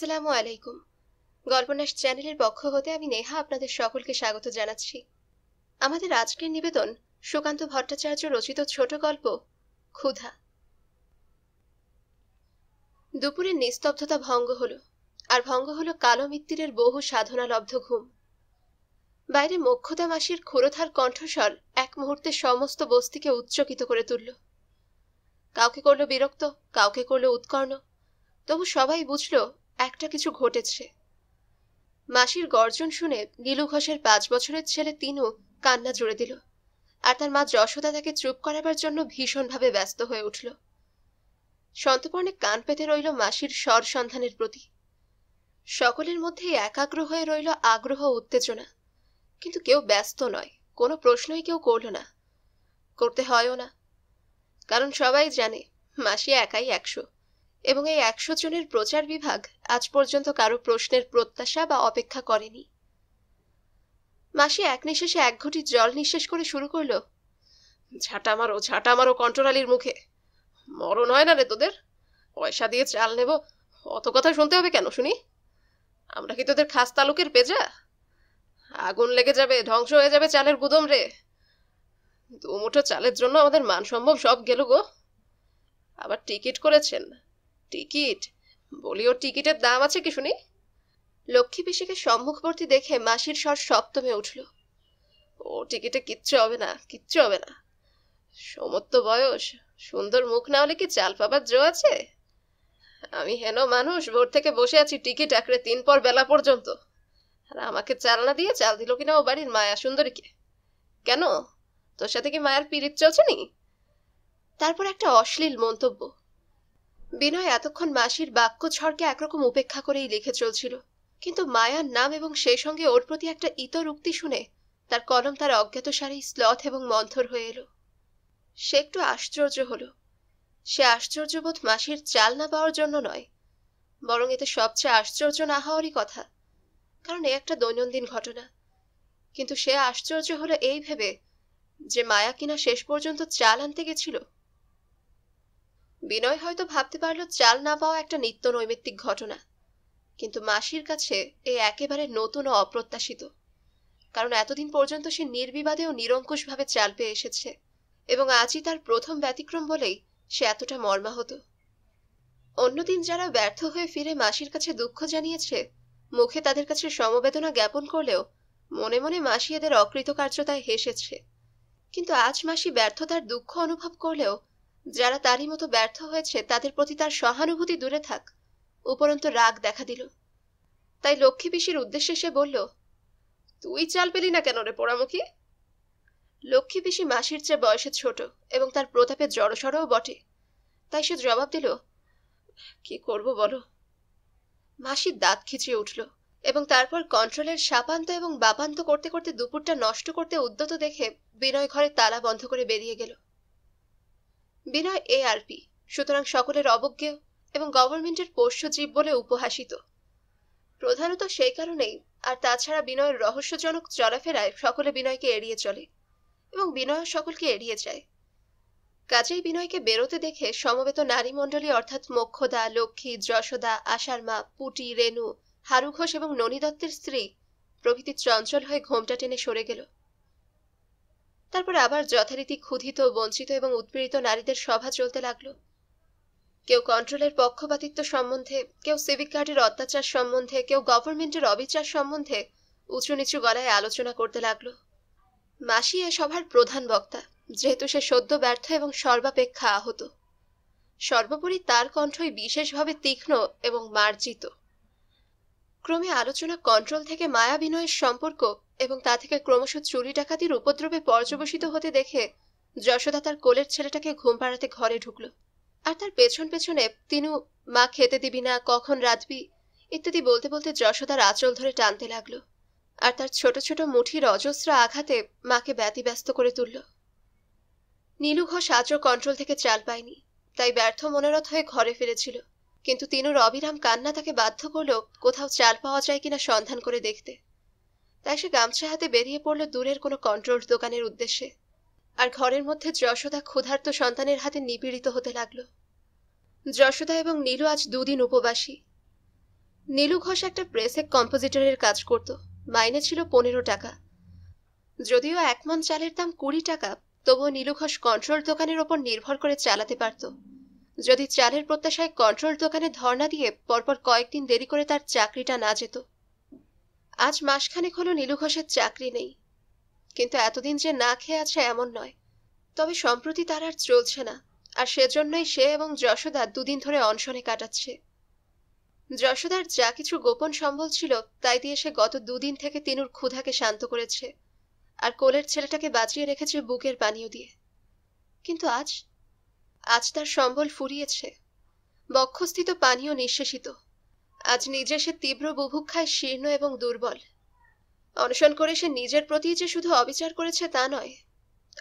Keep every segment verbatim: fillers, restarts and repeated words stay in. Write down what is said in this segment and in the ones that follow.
আসসালামু আলাইকুম। গল্পনাশ চ্যানেলের পক্ষ হতে আমি নেহা আপনাদের সকলকে স্বাগত জানাচ্ছি। আমাদের আজকের নিবেদন সুকান্ত ভট্টাচার্য রচিত ছোট গল্প ক্ষুধা। দুপুরের নিস্তব্ধতা ভঙ্গ হলো, আর ভঙ্গ হলো কালো মিত্তিরের বহু সাধনালব্ধ ঘুম। বাইরে মোক্ষদা মাসির খোরোথার কণ্ঠস্বর এক মুহূর্তে সমস্ত বস্তিকে উচ্চকিত করে তুলল। কাউকে করল বিরক্ত, কাউকে করল উৎকর্ণ, তবু সবাই বুঝল একটা কিছু ঘটেছে। মাসির গর্জন শুনে গিলু ঘোষের পাঁচ বছরের ছেলে তিনু কান্না জুড়ে দিল, আর তার মা যশোদা তাকে চুপ করাবার জন্য ভীষণভাবে ব্যস্ত হয়ে উঠল। সন্তর্পণে কান পেতে রইল মাসির স্বর সন্ধানের প্রতি। সকলের মধ্যে একাগ্র হয়ে রইল আগ্রহ উত্তেজনা, কিন্তু কেউ ব্যস্ত নয়, কোনো প্রশ্নই কেউ করল না, করতে হয়ও না। কারণ সবাই জানে মাসি একাই একশো, এবং এই একশো জনের প্রচার বিভাগ আজ পর্যন্ত কারো প্রশ্নের প্রত্যাশা বা অপেক্ষা করেনি। মাসি এক নিঃশ্বাসে এক ঘটি জল নিঃশ্বাস করে শুরু করল, ঝাঁটা মারো ঝাঁটা মারো কন্ট্রোলালির মুখে, মরণ হয় না রে তোদের, পয়সা দিয়ে চাল নেব, অত কথা শুনতে হবে কেন শুনি? আমরা কি তোদের খাস তালুকের পেজা? আগুন লেগে যাবে, ধ্বংস হয়ে যাবে চালের গুদম রে। দুমুঠো চালের জন্য আমাদের মান সম্ভব সব গেল গো। আবার টিকিট করেছেন, টিকিট বলি, ওর টিকিটের দাম আছে কি শুনি? লক্ষ্মী পিসিকে সম্মুখবর্তী দেখে মাসির স্বর সপ্তমে উঠল, ও টিকিটে কিচ্ছু হবে না, কিচ্ছু হবে না, সমত্ব বয়স, সুন্দর মুখ না হলে কি চাল পাবার জো আছে? আমি হেন মানুষ, ভোর থেকে বসে আছি টিকিট আঁকড়ে তিন পর বেলা পর্যন্ত, আর আমাকে চাল না দিয়ে চাল দিল কিনা ও বাড়ির মায়া সুন্দরীকে। কেন, তোর সাথে কি মায়ের পিরিত চলছে নি? তারপর একটা অশ্লীল মন্তব্য। বিনয় এতক্ষণ মাসির বাক্য ঝড়কে একরকম উপেক্ষা করেই লিখে চলছিল, কিন্তু মায়ার নাম এবং সেই সঙ্গে ওর প্রতি একটা ইতর উক্তি শুনে তার কলম তার অজ্ঞাত সারেই স্লথ এবং মন্থর হয়ে এলো। সে একটু আশ্চর্য হল। সে আশ্চর্যবোধ মাসির চাল না পাওয়ার জন্য নয়, বরং এতে সবচেয়ে আশ্চর্য না হওয়ারই কথা, কারণ এ একটা দৈনন্দিন ঘটনা। কিন্তু সে আশ্চর্য হলো এই ভেবে যে মায়া কিনা শেষ পর্যন্ত চাল আনতে গেছিল। বিনয় হয়তো ভাবতে পারল চাল না পাওয়া একটা নিত্য নৈমিত্তিক ঘটনা, কিন্তু মাসির কাছে এ একেবারে নতুন ও অপ্রত্যাশিত, কারণ এতদিন পর্যন্ত সে নির্বিবাদে ও নিরঙ্কুশভাবে চাল পেয়ে এসেছে, এবং আজই তার প্রথম ব্যতিক্রম বলেই সে এতটা মর্মাহত। অন্যদিন যারা ব্যর্থ হয়ে ফিরে মাসির কাছে দুঃখ জানিয়েছে, মুখে তাদের কাছে সমবেদনা জ্ঞাপন করলেও মনে মনে মাসি এদের অকৃতকার্যতায় হেসেছে। কিন্তু আজ মাসি ব্যর্থতার দুঃখ অনুভব করলেও যারা তারই মতো ব্যর্থ হয়েছে তাদের প্রতি তার সহানুভূতি দূরে থাক, উপরন্ত রাগ দেখা দিল। তাই লক্ষ্মী পিসির উদ্দেশ্যে সে বলল, তুই চাল পেলি না কেন রে পোড়ামুখী? লক্ষ্মী পিসি মাসির চেয়ে বয়সে ছোট এবং তার প্রতাপে জড়সড়ও বটে, তাই সে জবাব দিল, কি করব বলো? মাসির দাঁত খিচিয়ে উঠল, এবং তারপর কন্ট্রোলের সাপান্ত এবং বাপান্ত করতে করতে দুপুরটা নষ্ট করতে উদ্যত দেখে বিনয় ঘরে তালা বন্ধ করে বেরিয়ে গেল। বিনয় এ আর পি, সুতরাং সকলের অবজ্ঞেয় এবং গভর্নমেন্টের পোষ্য জীব বলে উপহাসিত, প্রধানত সেই কারণেই। আর তাছাড়া বিনয়ের রহস্যজনক চলাফেরায় সকলে বিনয়কে এড়িয়ে চলে, এবং বিনয় সকলকে এড়িয়ে যায়। কাজেই বিনয়কে বেরোতে দেখে সমবেত নারীমণ্ডলী, অর্থাৎ মোক্ষদা, লক্ষ্মী, যশোদা, আশার মা, পুটি, রেণু, হারু ঘোষ এবং ননী দত্তের স্ত্রী প্রভৃতি চঞ্চল হয়ে ঘোমটা টেনে সরে গেল। তারপর আবার যথারীতি ক্ষুধিত, বঞ্চিত এবং উৎপীড়িত নারীদের সভা চলতে লাগল। কেউ কন্ট্রোলের পক্ষপাতিত্ব সম্বন্ধে, কেউ সিভিক গার্ডের অত্যাচার সম্বন্ধে, কেউ গভর্নমেন্টের অবিচার সম্বন্ধে উঁচু নিচু গলায় আলোচনা করতে লাগল। মাসি এ সভার প্রধান বক্তা, যেহেতু সে সদ্য ব্যর্থ এবং সর্বাপেক্ষা আহত। সর্বোপরি তার কণ্ঠই বিশেষভাবে তীক্ষ্ণ এবং মার্জিত। ক্রমে আলোচনা কন্ট্রোল থেকে মায়া বিনয়ের সম্পর্ক এবং তা থেকে ক্রমশ চুরি ডাকাতির উপদ্রবে পর্যবসিত হতে দেখে যশোদা তার কোলের ছেলেটাকে ঘুম পাড়াতে ঘরে ঢুকল, আর তার পেছন পেছনে তিনু মা খেতে দিবি না, কখন রাঁধবি ইত্যাদি বলতে বলতে যশোদার আঁচল ধরে টানতে লাগলো, আর তার ছোট ছোট মুঠির অজস্র আঘাতে মাকে ব্যতিব্যস্ত করে তুলল। নীলু ঘোষ আজও কন্ট্রোল থেকে চাল পায়নি, তাই ব্যর্থ মনোরথ হয়ে ঘরে ফিরেছিল, কিন্তু তিনুর অবিরাম কান্না তাকে বাধ্য করল কোথাও চাল পাওয়া যায় কিনা সন্ধান করে দেখতে। তাই সে গামছা হাতে বেরিয়ে পড়ল দূরের কোনো কন্ট্রোল দোকানের উদ্দেশ্যে, আর ঘরের মধ্যে যশোদা ক্ষুধার্ত সন্তানের হাতে নিপীড়িত হতে লাগল। যশোদা এবং নীলু আজ দুদিন উপবাসী। नीलू घोष एक प्रेसे कम्पोजिटरेर काज करत। माइने छिलो पंद्रह टाका, जदिओ एक मन चालेर दाम बीस टाका, तबुओ नीलू घोष कंट्रोल दोकानेर ओपर निर्भर करे चालाते पारतो। जदि चालेर प्रत्याशाय कंट्रोल दोकाने धर्ना दिए परपर कयेकदिन देरी करे तार चाकरिटा ना जेतो। आज मासखानेक हलो नीलू घोषेर चाकरि नेई, किन्तु एतदिन जे ना खेये आछे एमन नय। तबे सम्प्रति तार आर चलछे ना, आर सेजन्यई से एबं यशोदा दुदिन धरे अनशने काटाच्छे। यशोदार जा किछु गोपन सम्बल छिलो ताई दिये से गत दुदिन थेके तीनुर क्षुधाके शान्त करेछे आर कोलेर छेलेटाके बाजिये रेखेछे बुकेर पानियो दिये। किन्तु आज आज तार सम्बल फुरियेछे, बक्षस्थित पानियो निःशेषित। आज निजे से तीव्र बुभुक्षाय शीर्ण एबं दुर्बल। अनशन करे से निजेर प्रति जे शुधु अविचार करेछे ता नय,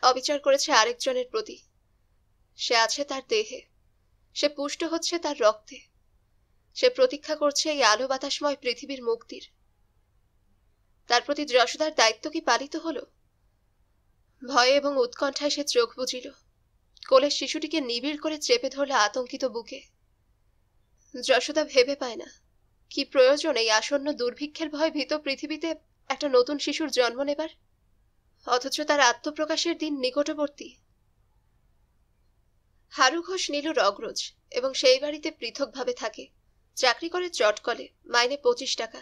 अविचार करेछे आरेकजनेर प्रति। से आछे तार देहे, से पुष्ट होच्छे तार रक्ते, से प्रतीक्षा करछे एई आलो बातासमय पृथिबीर मुक्तिर। तार प्रति यशोदार दायित्व कि पालित हलो? भय एबं उत्कण्ठाय से चोख बुझिल। कोलेर शिशुटिके निबिड़ करे चेपे धरल आतंकित बुके। यशोदा भेबे पाय ना कि प्रयोजने एई आसन्न दुर्भिक्षेर भय भीत पृथिबीते एक नतून शिशुर जन्म नेबार, अथच तार आत्मप्रकाशेर दिन निकटवर्ती। हारू घोष नीलुर अग्रज एबं सेई बाड़ीते पृथकभावे थाके। चाकरी करे चटकले, माइने पचिश टाका।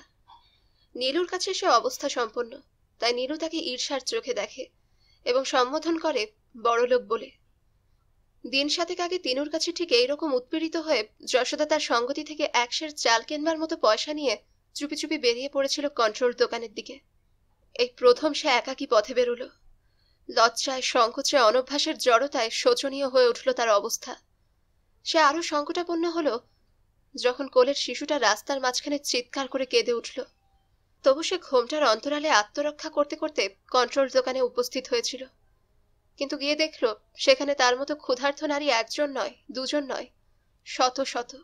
नीलुर काछे से अवस्था सम्पन्न, ताई नीलू ताके ईर्षार चोखे देखे एबं सम्बोधन करे बड़लोक बोले। दिन सातेक आगे तीनुर काछे ठीक एई रकम उत्पीड़ित हये यशोदा तार संगति थेके एक शेर चाल केनबार मतो पयसा निये चुपी चुपी बेरिये पड़ेछिलो कंट्रोल दोकानेर दिके। एई प्रथम से एकाकी पथे बेरुलो। लज्जाय संकोचे अनभ्यासेर जड़ताय शोचनीय हये उठलो तार अवस्था। से आरो संकटापन्न हलो जखन कोलेर शिशुटा रास्तार माझखाने चित्कार करे केंदे उठलो। तबु से घोमटार अंतराले आत्मरक्षा करते करते कंट्रोल दोकाने उपस्थित हयेछिल, किन्तु गिये देखलो सेखाने तार मतो क्षुधार्थ नारी एकजन नय, दुजन नय, शत शत।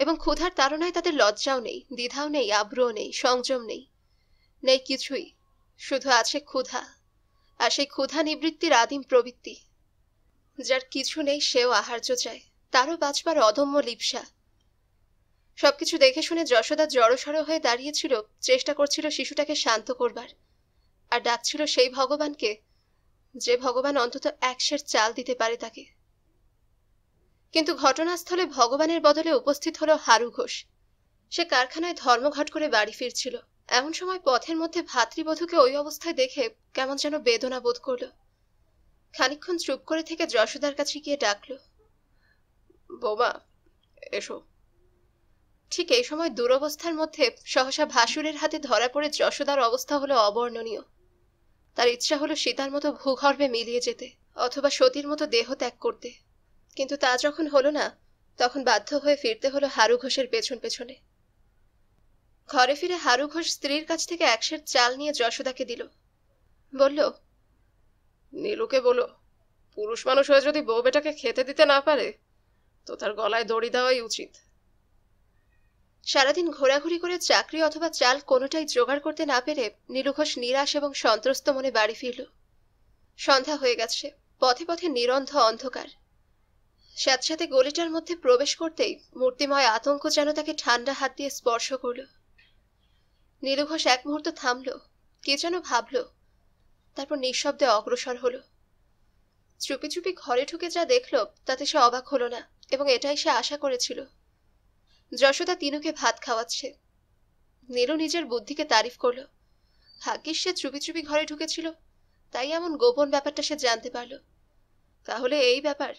एबं क्षुधार ताड़नाय तादेर लज्जाओ नेई, द्विधाओ नेई, आब्रुओ नेई, संयम नेई, नेई किछुई। शुधु आछे क्षुधा, आर सेई क्षुधा निवृत्तिर आदिम प्रवृत्ति। जार किछु नेई सेओ आहार्य चाय, तारो बाँचবার অদম্য লিপ্সা। सबकिछु देखे शुने यशोदा जड़सड़ हये दाड़िये चेष्टा करछिलो शिशुटाके शांत करबार आर डाकछिलो सेई भगवानके जे भगवान अंतत एक शेर चाल दिते पारे ताके। किन्तु घटनास्थले भगवानेर बदले उपस्थित हलो हारू घोष। से कारखानाय धर्मघट करे बाड़ी फिरछिलो। एमन समय पथेर मध्ये भातृबधूके ओई अवस्थाय देखे केमन जेन बेदना बोध करलो। खानिकक्षण चुप करे थेके यशोदार काछे गिये डाकलो, बौमा एसो। ठीक एई समय दुरवस्थार मध्ये सहसा भासुरेर हाथे धरा पड़े यशोदार अवस्था हलो अवर्णनीय। तार इच्छा हलो सीतार मतो भूगर्भे मिलिये जेते अथवा सतीर मतो देह त्याग करते, किन्तु ता जखन हलो ना तखन बाध्य हये फिरते हलो हारू घोषेर पेछन पेछने। घरे फिरे हारू घोष स्त्रीर काछ थेके एक शेर चाल निये यशोदाके दिल। बोल्लो, नीलुके बोलो पुरुष मानुष हये जदि बउ बेटाके खेते दिते ना पारे तो तार गलाय दড়ি দেওয়াই উচিত। सारादिन घोराघुरी करे चाकरी अथवा चाल कोनोटाई जोगाड़ करते ना पेरे नीलू घोष निराश एबं सन्त्रस्त मने बाड़ी फिरल। सन्ध्या हये गेछे, पथे पथे निरन्ध अंधकार। साथसाथे गलिटार मध्य प्रवेश करतेई मूर्तिमय आतंक जेन ताके ठान्डा हाथ दिये स्पर्श करल। नीलू घोष एक मुहूर्त थामल, कि जेन भाबल, तारपर निःशब्दे अग्रसर हलो। चुपी चुपी घरे ढुके जा देखल ताते से अबाक हलो ना एबं एटाई से आशा करेछिल। यशोदा तीनुके भात खाওয়াচ্ছে। नीलू निजेर बुद्धिके तारीफ करलो। भाग्येश से चुपी चुपी घरे ढुकेছিল তাই এমন গোপন ব্যাপারটা সে জানতে পারলো। তাহলে এই ব্যাপার,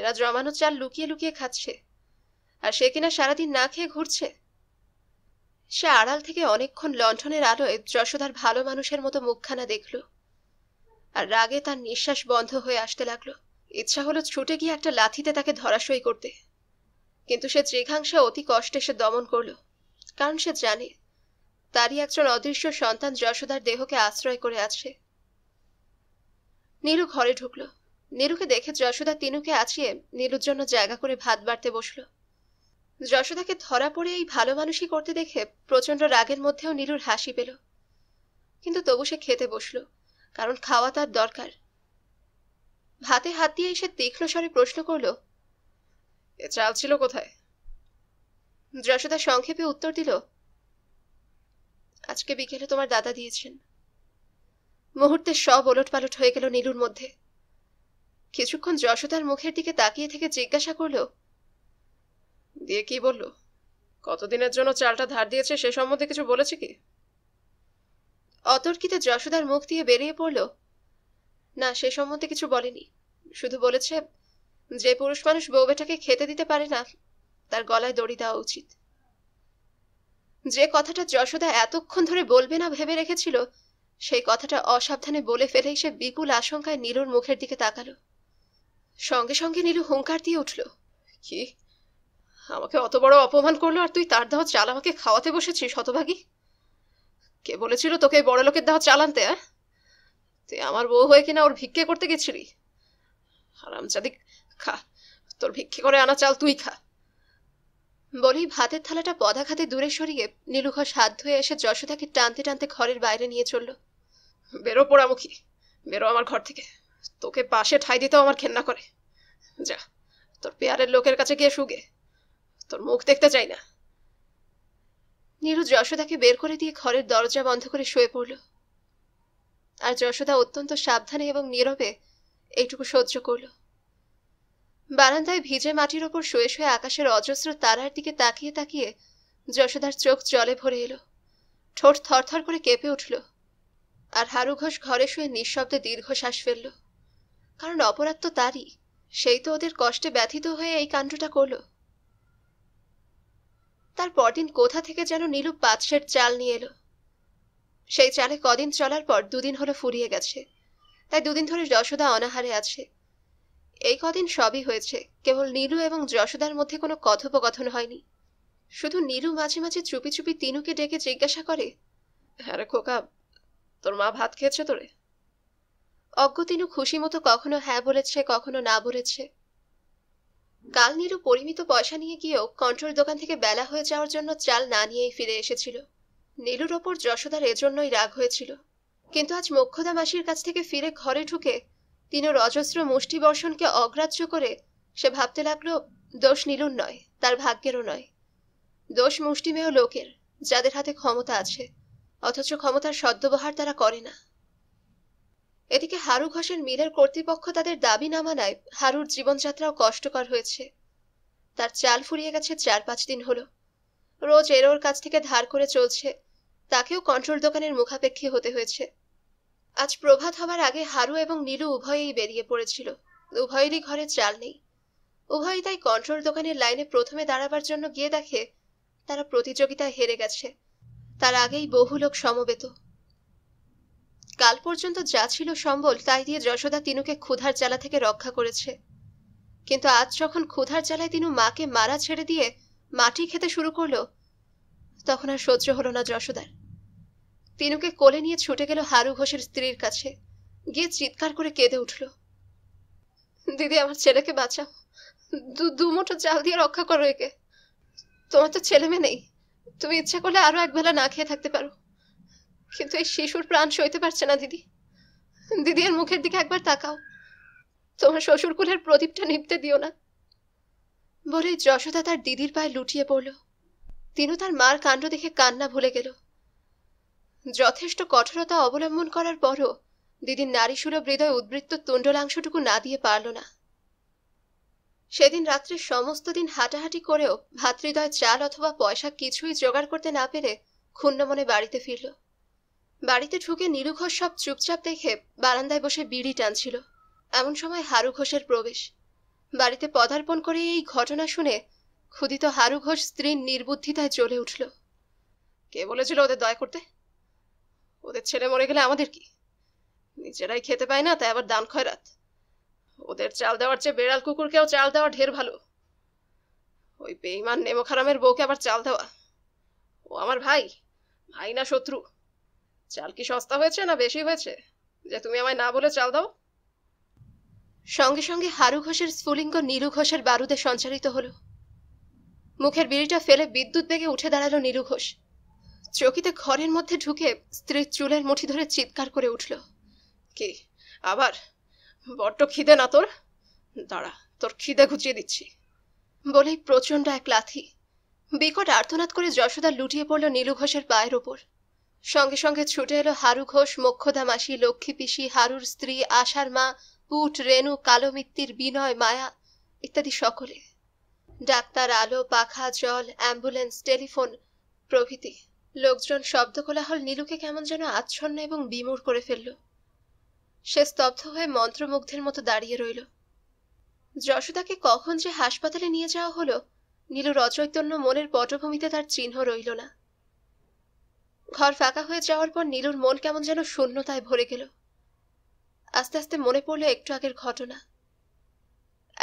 এরা জমানো চাল লুকিয়ে লুকিয়ে খাচ্ছে আর সে কিনা সারাদিন না খেয়ে ঘুরছে। সে আড়াল থেকে অনেকক্ষণ লণ্ঠনের আলোয় যশোদার ভালো মানুষের মতো মুখখানা দেখলো আর রাগে তার নিঃশ্বাস বন্ধ হয়ে আসতে লাগলো। ইচ্ছা হলো ছুটে গিয়ে একটা লাথিতে তাকে ধরাশায়ী করতে, किन्तु से जिघांसा अति कष्टे से दमन करल, कारण से जाने तारी एकजन अदृश्य सन्तान यशोदार देह के आश्रय करे आछे। नीलू घरे ढुकल। नीलूके देखे यशोदा तीनुके आछिए नीलुर जन्य जायगा करे भात बाड़ते बसल। यशोदाके धरा पड़े एई भालो मानुषी करते देखे प्रचंड रागेर मध्येও नीलुर हासि पेल, किन्तु तबु से खेते बसल, कारण खावा तार दरकार। भाते हाथ दिए से तीक्ष्ण स्वरे प्रश्न करल, चाल छिलो कोथाय? যশোদা সংক্ষেপে উত্তর দিল, আজকে বিকেলে তোমার দাদা দিয়েছেন। মুহূর্তে সব ওলট পালট হয়ে গেল নীলুর মধ্যে। কিছুক্ষণ যশোদার মুখের দিকে তাকিয়ে থেকে জিজ্ঞাসা করল, দিয়ে কি বলল? কতদিনের জন্য চালটা ধার দিয়েছে সে সম্বন্ধে কিছু বলেছে কি? অতর্কিতে যশোদার মুখ দিয়ে বেরিয়ে পড়ল, না সে সম্বন্ধে কিছু বলেনি, শুধু বলেছে যে পুরুষ মানুষ বউ বেটাকে খেতে দিতে পারে না তার গলায় দড়ি দেওয়া উচিত। যে কথাটা যশোদা এতক্ষণ ধরে বলবে না ভেবে রেখেছিল সেই কথাটা অসাবধানে বলে ফেলেই সে বিপুল আশঙ্কায় নীলুর মুখের দিকে তাকালো। সঙ্গে সঙ্গে নীলু হুঙ্কার দিয়ে উঠল, কি, আমাকে অত বড় অপমান করলো আর তুই তার দেওয়া চাল আমাকে খাওয়াতে বসেছিস হতভাগী? কে বলেছিল তোকে বড় লোকের দেওয়া চাল আনতে? হ্যাঁ, তুই আমার বউ হয়ে কিনা ওর ভিক্ষে করতে গেছিলি? হারামজাদি, খা, তোর ভিক্ষে করে আনা চাল তুই খা। বলেই ভাতের থালাটা পদাঘাতে দূরে সরিয়ে নীলু ঘর হাত ধুয়ে এসে যশোদাকে টানতে টানতে ঘরের বাইরে নিয়ে চলল। বেরো পোড়ামুখী, বেরো আমার ঘর থেকে, তোকে পাশে ঠাই দিতেও আমার ঘেন্না করে। যা তোর পেয়ারের লোকের কাছে গিয়ে শুগে, তোর মুখ দেখতে চাই না। নীলু যশোদাকে বের করে দিয়ে ঘরের দরজা বন্ধ করে শুয়ে পড়ল। আর যশোদা অত্যন্ত সাবধানে এবং নীরবে এইটুকু সহ্য করল। বারান্দায় ভিজে মাটির ওপর শুয়ে শুয়ে আকাশের অজস্র তারার দিকে তাকিয়ে তাকিয়ে যশোদার চোখ জলে ভরে এলো, ঠোঁট থরথর করে কেঁপে উঠল। আর হারু ঘোষ ঘরে শুয়ে নিঃশব্দে দীর্ঘশ্বাস ফেলল, কারণ অপরাধ তো তারই, সেই তো ওদের কষ্টে ব্যথিত হয়ে এই কাণ্ডটা করল। তার পরদিন কোথা থেকে যেন নীলু পাঁচ সের চাল নিয়ে এলো। সেই চালে কদিন চলার পর দুদিন হলো ফুরিয়ে গেছে, তাই দুদিন ধরে যশোদা অনাহারে আছে। এই কদিন সবই হয়েছে, কেবল নীলু এবং যশোদার মধ্যে কোনো কথোপকথন হয়নি। শুধু নীলু মাঝে মাঝে চুপি চুপি তিনুকে ডেকে জিজ্ঞাসা করে, হ্যাঁ রে খোকা, তোর মা ভাত খেয়েছে তোরে? অজ্ঞ তিনু খুশি মতো কখনো হ্যাঁ বলেছে, কখনো না বলেছে। কাল নীলু পরিমিত পয়সা নিয়ে গিয়েও কন্ট্রোল দোকান থেকে বেলা হয়ে যাওয়ার জন্য চাল না নিয়েই ফিরে এসেছিল। নীলুর ওপর যশোদার এজন্যই রাগ হয়েছিল, কিন্তু আজ মোক্ষদা মাসির কাছ থেকে ফিরে ঘরে ঢুকে তিনুর অজস্র মুষ্টিবর্ষণকে অগ্রাহ্য করে সে ভাবতে লাগলো, দোষ নীলুর নয়, তার ভাগ্যেরও নয়, দোষ মুষ্টিমেয় লোকের, যাদের হাতে ক্ষমতা আছে অথচ ক্ষমতার সদ্ব্যবহার তারা করে না। এদিকে হারু ঘোষের মিলের কর্তৃপক্ষ তাদের দাবি না মানায় হারুর জীবনযাত্রাও কষ্টকর হয়েছে। তার চাল ফুরিয়ে গেছে চার পাঁচ দিন হলো, রোজ এর ওর কাছ থেকে ধার করে চলছে, তাকেও কন্ট্রোল দোকানের মুখাপেক্ষী হতে হয়েছে। আজ প্রভাত হবার আগে হারু এবং নীলু উভয়েই বেরিয়ে পড়েছিল, উভয়েরই ঘরে চাল নেই। উভয়ই তাই কন্ট্রোল দোকানের লাইনে প্রথমে দাঁড়াবার জন্য গিয়ে দেখে তারা প্রতিযোগিতায় হেরে গেছে, তার আগেই বহু লোক সমবেত। কাল পর্যন্ত যা ছিল সম্বল তাই দিয়ে যশোদা তিনুকে ক্ষুধার জ্বালা থেকে রক্ষা করেছে, কিন্তু আজ যখন ক্ষুধার জ্বালায় তিনু মাকে মারা ছেড়ে দিয়ে মাটি খেতে শুরু করল তখন আর সহ্য হলো না যশোদার। তিনুকে কোলে নিয়ে ছুটে গেল হারু ঘোষের স্ত্রীর কাছে, গিয়ে চিৎকার করে কেঁদে উঠল, দিদি আমার ছেলেকে বাঁচাও, দুমুঠো চাল দিয়ে রক্ষা করো একে, তোমার তো ছেলে মেয়ে নেই, তুমি ইচ্ছা করলে আরো একবেলা না খেয়ে থাকতে পারো, কিন্তু এই শিশুর প্রাণ সইতে পারছে না দিদি, দিদি এর মুখের দিকে একবার তাকাও, তোমার শ্বশুরকুলের প্রদীপটা নিভতে দিও না। বলে যশোদা তার দিদির পায়ে লুটিয়ে পড়ল। তিনু তার মার কাণ্ড দেখে কান্না ভুলে গেল। যথেষ্ট কঠোরতা অবলম্বন করার পরও দিদির নারী সুলভ হৃদয় উদ্বৃত্ত তুণ্ডলাংশটুকু না দিয়ে পারল না। সেদিন রাত্রে সমস্ত দিন হাঁটাহাঁটি করেও ভাতৃদয় চাল অথবা পয়সা কিছুই জোগাড় করতে না পেরে ক্ষুণ্ণ মনে বাড়িতে ফিরল। বাড়িতে ঢুকে নীলু ঘোষ সব চুপচাপ দেখে বারান্দায় বসে বিড়ি টানছিল, এমন সময় হারু ঘোষের প্রবেশ। বাড়িতে পদার্পণ করে এই ঘটনা শুনে ক্ষুধিত হারু ঘোষ স্ত্রীর নির্বুদ্ধিতায় জ্বলে উঠল, কে বলেছিল ওদের দয়া করতে? ওদের ছেলে মরে গেলে আমাদের কি? নিজেরাই খেতে পায় না তাই আবার দান খয়রাত। ওদের চাল দেওয়ার চেয়ে বেড়াল কুকুরকেও চাল দেওয়া ঢের ভালো। ওই বেঈমান নেমখারামের বউকে আবার চাল দেওয়া? ও আমার ভাই, ভাই না শত্রু। চাল কি সস্তা হয়েছে না বেশি হয়েছে যে তুমি আমায় না বলে চাল দাও? সঙ্গে সঙ্গে হারু ঘোষের স্ফুলিঙ্গ নীলু ঘোষের বারুদে সঞ্চারিত হল। মুখের বিড়িটা ফেলে বিদ্যুৎ বেগে উঠে দাঁড়ালো নীলু ঘোষ। চকিতে ঘরের মধ্যে ঢুকে স্ত্রীর চুলের মুঠি ধরে চিৎকার করে উঠল, কি আবার? বড্ড খিদে না তোর? দাঁড়া তোর খিদে ঘুচিয়ে দিচ্ছি। বলেই প্রচণ্ড এক লাথি बिकट आर्तनाद करे যশোদা लुटिए पड़ल नीलू घोषের पायेर ओपर। संगे संगे छुटे एलो हारू घोष, मोक्षदा मासी, लक्ष्मी पिसी, हारूर स्त्री, आशार मा, पुट, रेणु, कालो मित्तिर, बिनय, माया इत्यादि सकले। डाक्तार, आलो, पाखा, जल, एम्बुलेंस, टेलिफोन प्रभृति लोकजन शब्द कोलाहल नीलूके केमन जेन आच्छन्न एवं बिमूढ़ करे फेलल। से स्तब्ध हये मंत्रमुग्धेर मतो दाड़िये रइल। যশোদাके कखन जे हासपाताले निये जाओया हलो नीलूर अचैतन्य मनेर पटभूमिते तार चिन्ह रइल ना। घर फाँका हुए जाओयार पर नीलूर मन केमन जेन शून्यताय भरे गेल। आस्ते आस्ते मने पड़ल एकटू आगेर घटना।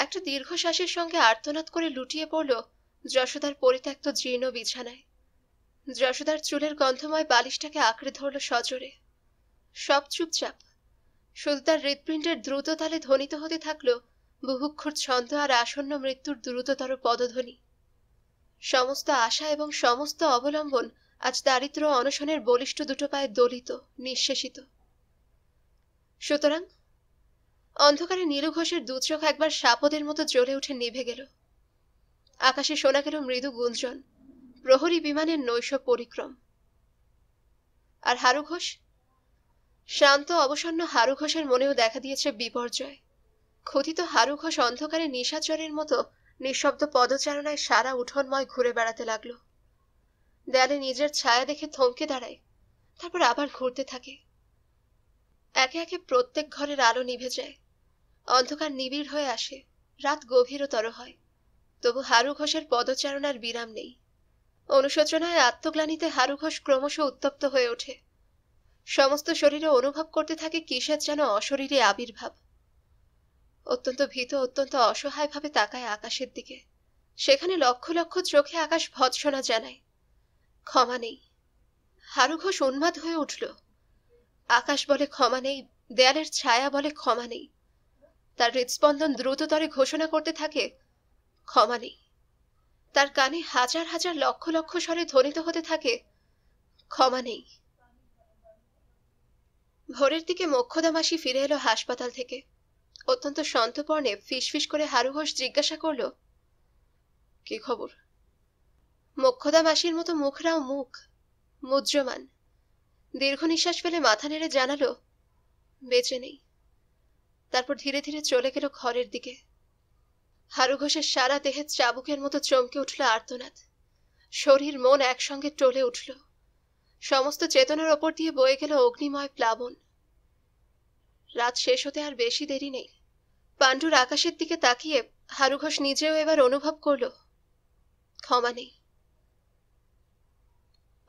एक दीर्घश्वासेर संगे आर्तनाद करे लुटिये पड़ल যশোদার परित्यक्त जीर्ण बिछानाय। যশোদার चुलेर गन्धमय बालिशटाके आंकड़े धरल सजोरे। सब चुपचाप। शुधु तार हृदपिंडेर द्रुत ताले ध्वनित होते थाकल बुभुक्षुर छन्द और आसन्न मृत्युर द्रुततर पदध्वनि। समस्त आशा एवं समस्त अवलम्बन आज दारिद्र्य अनशनेर बलिष्ठ दुटो पाये दलित निःशेषित। सूतरां अंधकारे नीलू घोषের দুচোখ একবার সাপদের মতো জ্বলে উঠে নিভে গেল। আকাশে শোনা গেল মৃদু গুঞ্জন, প্রহরী বিমানের নৈশ পরিক্রম। আর হারু ঘোষ, শান্ত অবসন্ন হারু ঘোষের মনেও দেখা দিয়েছে বিপর্যয়। ক্ষুধিত হারু ঘোষ অন্ধকারে নিশাচরের মতো নিঃশব্দ পদচারণায় সারা উঠোনময় ঘুরে বেড়াতে লাগল। দেয়ালে নিজের ছায়া দেখে থমকে দাঁড়ায়, তারপর আবার ঘুরতে থাকে। একে একে প্রত্যেক ঘরের আলো নিভে যায়। অন্ধকার নিবিড় হয়ে আসে, রাত গভীরতর হয়। তবু হারু ঘোষের পদচারণার বিরাম নেই। অনুশোচনায় আত্মগ্লানিতে হারু ঘোষ ক্রমশ উত্তপ্ত হয়ে ওঠে। সমস্ত শরীরে অনুভব করতে থাকে কিসের যেন অশরীরে আবির্ভাব। অত্যন্ত ভীত, অত্যন্ত অসহায় ভাবে তাকায় আকাশের দিকে। সেখানে লক্ষ লক্ষ চোখে আকাশ ভৎসনা জানায়। ক্ষমা নেই। হারু ঘোষ উন্মাদ হয়ে উঠল। আকাশ বলে ক্ষমা নেই, দেয়ালের ছায়া বলে ক্ষমা নেই। তার হৃদস্পন্দন দ্রুততরে ঘোষণা করতে থাকে ক্ষমা নেই। তার কানে হাজার হাজার লক্ষ লক্ষ স্বরে ধ্বনিত হতে থাকে ক্ষমা নেই। ভোরের দিকে মোক্ষদা মাসি ফিরে এলো হাসপাতাল থেকে। অত্যন্ত সন্তর্পণে ফিসফিস করে হারু ঘোষ জিজ্ঞাসা করল, কি খবর? মোক্ষদা মাসির মতো মুখরাও মুখ মুজ্জমান। দীর্ঘ নিঃশ্বাস ফেলে মাথা নেড়ে জানালো, বেঁচে নেই। তারপর ধীরে ধীরে চলে গেল ঘরের দিকে। হারু ঘোষের সারা দেহে চাবুকের মতো চমকে উঠল আর্তনাদ। শরীর মন একসঙ্গে টলে উঠল। সমস্ত চেতনার ওপর দিয়ে বয়ে গেল অগ্নিময় প্লাবন। রাত শেষ হতে আর বেশি দেরি নেই। পাণ্ডুর আকাশের দিকে তাকিয়ে হারু ঘোষ নিজেও এবার অনুভব করল ক্ষমা নেই।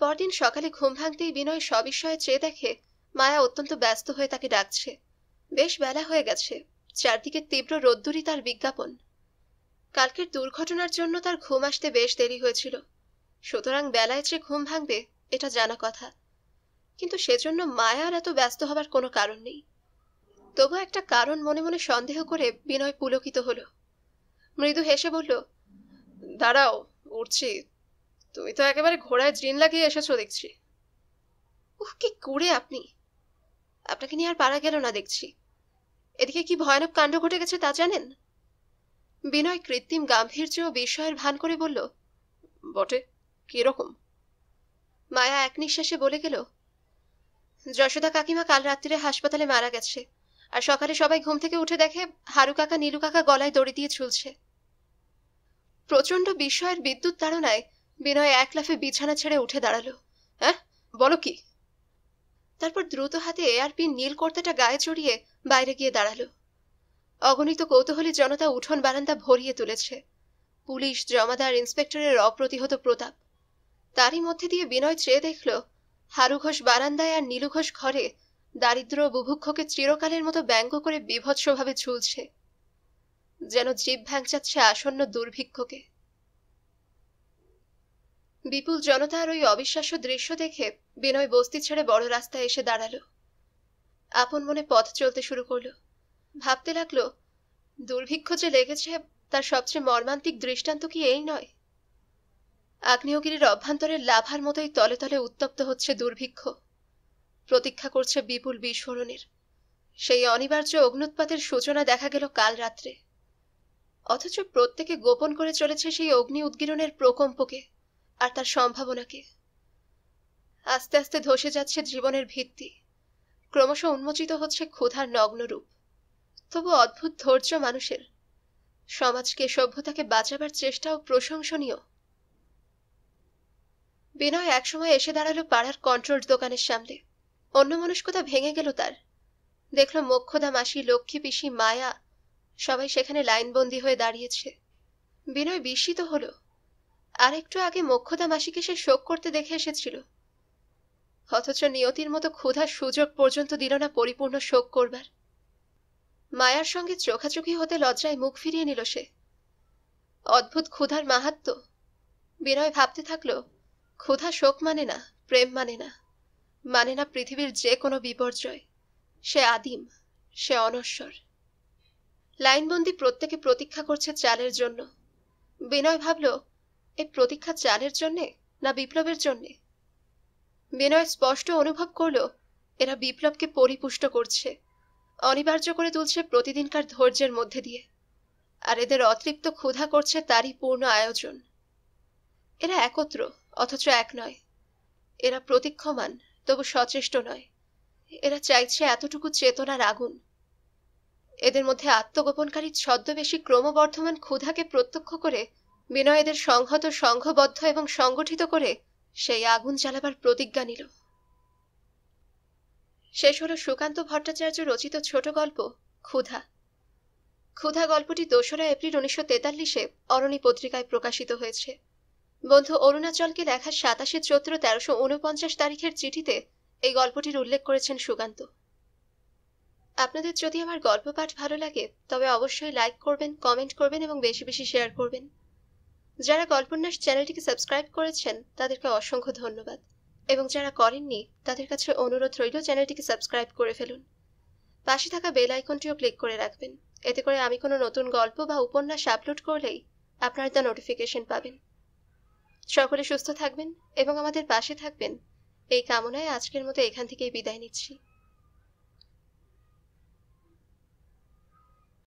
পরদিন সকালে ঘুম ভাঙতেই বিনয় সবিস্ময়ে চেয়ে দেখে মায়া অত্যন্ত ব্যস্ত হয়ে তাকে ডাকছে। বেশ বেলা হয়ে গেছে, চারদিকে তীব্র রোদ্দুরই তার বিজ্ঞাপন। কালকের দুর্ঘটনার জন্য তার ঘুম আসতে বেশ দেরি হয়েছিল, সুতরাং বেলায় যে ঘুম ভাঙবে এটা জানা কথা। কিন্তু সেজন্য মায়ার এত ব্যস্ত হবার কোনো কারণ নেই। তবু একটা কারণ মনে মনে সন্দেহ করে বিনয় পুলকিত হল। মৃদু হেসে বলল, দাঁড়াও, উঠছি। তুমি তো একেবারে ঘোড়ায় জিন লাগিয়ে এসেছো দেখছি। উহ, কি কুড়ে আপনি! আপনাকে নিয়ে আর পারা গেল না দেখছি। এদিকে কি ভয়ানক কাণ্ড ঘটে গেছে তা জানেন? বিনয় কৃত্রিম গাম্ভীর্য ও বিস্ময়ের ভান করে বলল, বটে, কিরকম? মায়া এক নিঃশ্বাসে বলে গেল, যশোদা কাকিমা কাল রাত্রিরে হাসপাতালে মারা গেছে। আর সকালে সবাই ঘুম থেকে উঠে দেখে হারু কাকা নীলু কাকা গলায় দড়ি দিয়ে ঝুলছে। প্রচণ্ড বিস্ময়ের বিদ্যুৎ তাড়নায় বিনয় এক লাফে বিছানা ছেড়ে উঠে দাঁড়ালো। হ্যাঁ, বলো কি! তারপর দ্রুত হাতে এআরপি নীল কর্তাটা গায়ে জড়িয়ে বাইরে গিয়ে দাঁড়ালো। অগণিত কৌতূহলী জনতা উঠোন বারান্দা ভরিয়ে তুলেছে। পুলিশ, জমাদার, ইন্সপেক্টরের অপ্রতিহত প্রতাপ। তারই মধ্যে দিয়ে বিনয় চেয়ে দেখল হারু ঘোষ বারান্দায় আর নীলু ঘোষ ঘরে দারিদ্র বুভুক্ষকে চিরকালের মতো ব্যঙ্গ করে বিভৎসভাবে ঝুলছে, যেন জীব ভ্যাংচাচ্ছে আসন্ন দুর্ভিক্ষকে। বিপুল জনতার ওই অবিশ্বাস্য দৃশ্য দেখে বিনয় বস্তি ছেড়ে বড় রাস্তায় এসে দাঁড়ালো। আপন মনে পথ চলতে শুরু করল। ভাবতে লাগলো, দুর্ভিক্ষ যে লেগেছে তার সবচেয়ে মর্মান্তিক দৃষ্টান্ত কি এই নয়? আগ্নেয়গিরির অভ্যন্তরের লাভার মতোই তলে তলে উত্তপ্ত হচ্ছে দুর্ভিক্ষ। প্রতীক্ষা করছে বিপুল বিস্ফোরণের। সেই অনিবার্য অগ্নুৎপাতের সূচনা দেখা গেল কাল রাত্রে। অথচ প্রত্যেকে গোপন করে চলেছে সেই অগ্নি উদ্গীরণের প্রকম্পকে, আর তার সম্ভাবনাকে। আস্তে আস্তে ধসে যাচ্ছে জীবনের ভিত্তি, ক্রমশ উন্মোচিত হচ্ছে ক্ষুধার নগ্ন রূপ। তবু অদ্ভুত ধৈর্য মানুষের, সমাজকে সভ্যতাকে বাঁচাবার চেষ্টাও প্রশংসনীয়। বিনয় একসময় এসে দাঁড়ালো পাড়ার কন্ট্রোল দোকানের সামনে। অন্যমনস্কতা ভেঙে গেল তার। দেখল মোক্ষদা মাসি, লক্ষ্মী পিসি, মায়া সবাই সেখানে লাইনবন্দি হয়ে দাঁড়িয়েছে। বিনয় বিস্মিত হল। আর একটু আগে মোক্ষদা মাসিকে সে শোক করতে দেখে এসেছিল, অথচ নিয়তির মতো ক্ষুধা সুযোগ পর্যন্ত দিল না পরিপূর্ণ শোক করবার। মায়ার সঙ্গে চোখাচোখি হতে লজ্জায় মুখ ফিরিয়ে নিল সে। অদ্ভুত ক্ষুধার মাহাত্ম্য। বিনয় ভাবতে থাকল, ক্ষুধা শোক মানে না, প্রেম মানে না, মানে না পৃথিবীর যে কোনো বিপর্যয়। সে আদিম, সে অনশ্বর। লাইনবন্দি প্রত্যেকে প্রতীক্ষা করছে চালের জন্য। বিনয় ভাবল, এ প্রতীক্ষা চালের জন্যে না বিপ্লবের জন্যে? বিনয় স্পষ্ট অনুভব করল, এরা বিপ্লবকে পরিপুষ্ট করছে, অনিবার্য করে তুলছে প্রতিদিনকার ধৈর্যের মধ্যে দিয়ে। আর এদের অতৃপ্ত ক্ষুধা করছে তারই পূর্ণ আয়োজন। এরা একত্র অথচ এক নয়, এরা প্রতীক্ষমান তবু সচেষ্ট নয়। এরা চাইছে এতটুকু চেতনার আগুন। এদের মধ্যে আত্মগোপনকারী ছদ্মবেশী ক্রমবর্ধমান ক্ষুধাকে প্রত্যক্ষ করে বিনয় এদের সংহত, সংঘবদ্ধ এবং সংগঠিত করে সেই আগুন জ্বালাবার প্রতিজ্ঞা নিল। শেষ হল সুকান্ত ভট্টাচার্য রচিত ছোট গল্প ক্ষুধা। ক্ষুধা গল্পটি দোসরা এপ্রিল উনিশশো তেতাল্লিশে অরণি পত্রিকায় প্রকাশিত হয়েছে। বন্ধু অরুণাচলকে লেখা সাতাশে চৈত্র তেরোশো উনপঞ্চাশ তারিখের চিঠিতে এই গল্পটির উল্লেখ করেছেন সুকান্ত। আপনাদের যদি আমার গল্প পাঠ ভালো লাগে তবে অবশ্যই লাইক করবেন, কমেন্ট করবেন এবং বেশি বেশি শেয়ার করবেন। যারা গল্পন্যাস চ্যানেলটিকে সাবস্ক্রাইব করেছেন তাদেরকে অসংখ্য ধন্যবাদ, এবং যারা করেননি তাদের কাছে অনুরোধ রইল, চ্যানেলটিকে সাবস্ক্রাইব করে ফেলুন। পাশে থাকা বেল আইকনটিও ক্লিক করে রাখবেন, এতে করে আমি কোনো নতুন গল্প বা উপন্যাস আপলোড করলেই আপনারা তা নোটিফিকেশন পাবেন। সকলে সুস্থ থাকবেন এবং আমাদের পাশে থাকবেন এই কামনায় আজকের মতো এখান থেকেই বিদায় নিচ্ছি।